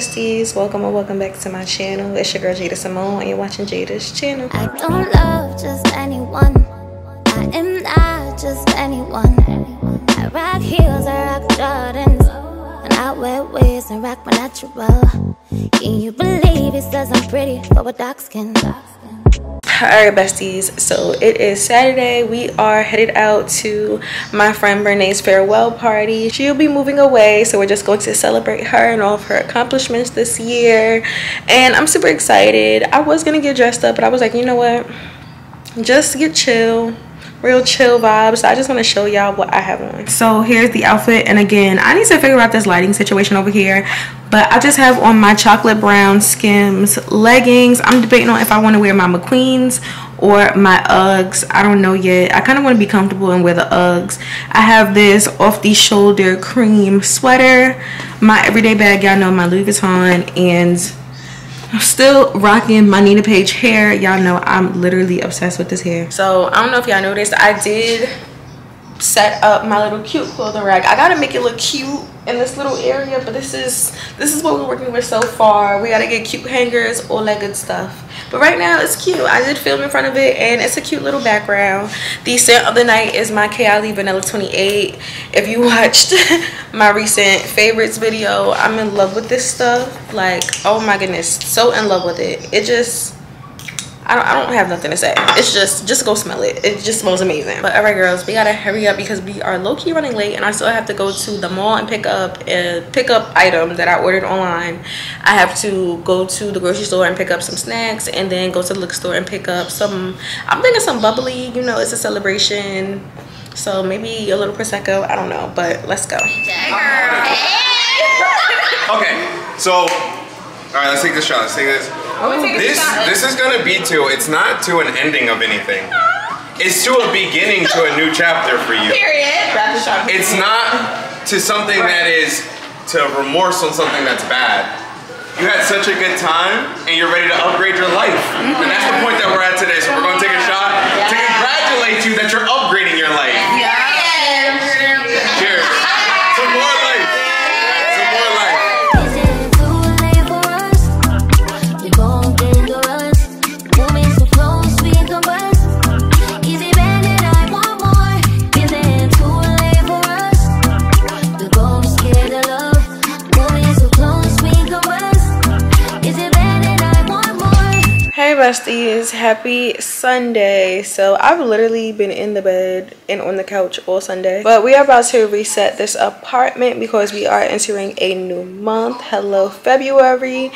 besties, welcome or welcome back to my channel. It's your girl Jada Simone and you're watching Jada's channel. I don't love just anyone. I am not just anyone. I rock heels, I rock Jordans, and I wear wigs and rock my natural. Can you believe it says I'm pretty for a dark skin? Alright besties, so it is Saturday. We are headed out to my friend Brene's farewell party. She'll be moving away, so we're just going to celebrate her and all of her accomplishments this year. And I'm super excited. I was going to get dressed up, but I was like, you know what? Just get chill. Real chill vibes. So I just want to show y'all what I have on. So here's the outfit, and again I need to figure out this lighting situation over here, but I just have on my chocolate brown Skims leggings. I'm debating on if I want to wear my McQueen's or my Uggs. I don't know yet. I kind of want to be comfortable and wear the Uggs. I have this off the shoulder cream sweater, my everyday bag, y'all know, my Louis Vuitton, and I'm still rocking my Nina Paige hair. Y'all know I'm literally obsessed with this hair. So I don't know if y'all noticed, I did set up my little cute clothing rack. I gotta make it look cute in this little area, but this is what we're working with so far. We gotta get cute hangers, all that good stuff. But right now it's cute. I did film in front of it and it's a cute little background. The scent of the night is my Kaoli Vanilla 28. If you watched my recent favorites video, I'm in love with this stuff. Like, oh my goodness, so in love with it. It just, I don't have nothing to say. It's just go smell it. It just smells amazing. But alright girls, we gotta hurry up because we are low-key running late, and I still have to go to the mall and pick up a pickup item that I ordered online. I have to go to the grocery store and pick up some snacks, and then go to the liquor store and pick up some, I'm thinking some bubbly, you know, it's a celebration. So maybe a little Prosecco, I don't know, but let's go. Okay, so alright, let's take this shot. Let's take this. This is gonna be to, it's not to an ending of anything. It's to a beginning to a new chapter for you. Period. It's not to something that is to remorse on something that's bad. You had such a good time and you're ready to upgrade your life. Mm-hmm. And that's the point that we're at today. So we're gonna take a shot to congratulate you that you're upgrading your life. Yeah. Besties, happy Sunday. So I've literally been in the bed and on the couch all Sunday, but we are about to reset this apartment because we are entering a new month. Hello February.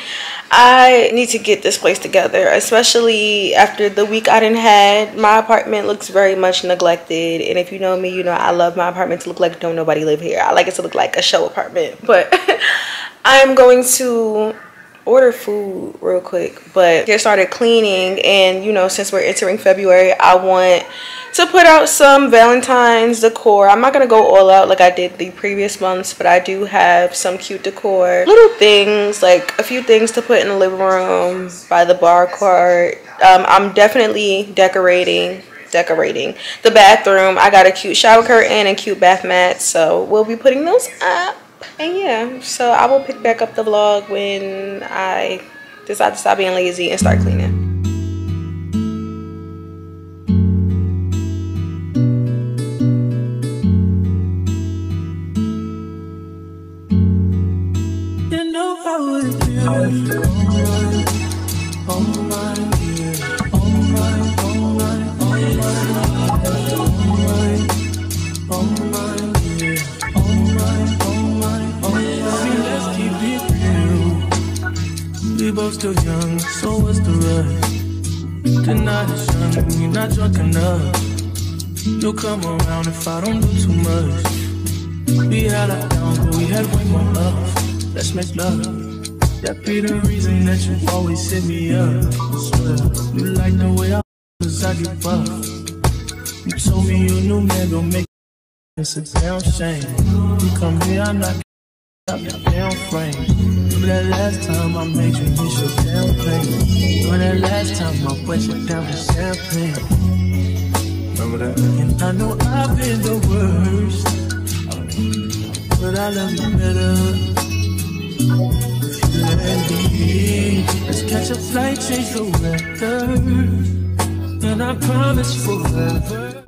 I need to get this place together, especially after the week I done had. My apartment looks very much neglected, and if you know me, you know I love my apartment to look like don't nobody live here. I like it to look like a show apartment, but I'm going to order food real quick, but get started cleaning. And you know, since we're entering February, I want to put out some Valentine's decor. I'm not gonna go all out like I did the previous months, but I do have some cute decor, little things, like a few things to put in the living room by the bar cart. I'm definitely decorating the bathroom. I got a cute shower curtain and cute bath mat, so we'll be putting those up. And yeah, so I will pick back up the vlog when I decide to stop being lazy and start cleaning. You know I would do still young, so what's the rush? Tonight is young, you're not drunk enough. You'll come around if I don't do too much. We had our down, but we had way more love. Let's make love. That be the reason that you always hit me up. I swear, you like the way I was, I get buff. You told me you knew, man, don't make it's a damn shame. You come here, I'm not up your damn frame. That last time I made you miss your damn pain. When that last time I wet you down with champagne. Remember that? And I know I've been the worst, but I love you better. light changed the weather, and I promise forever.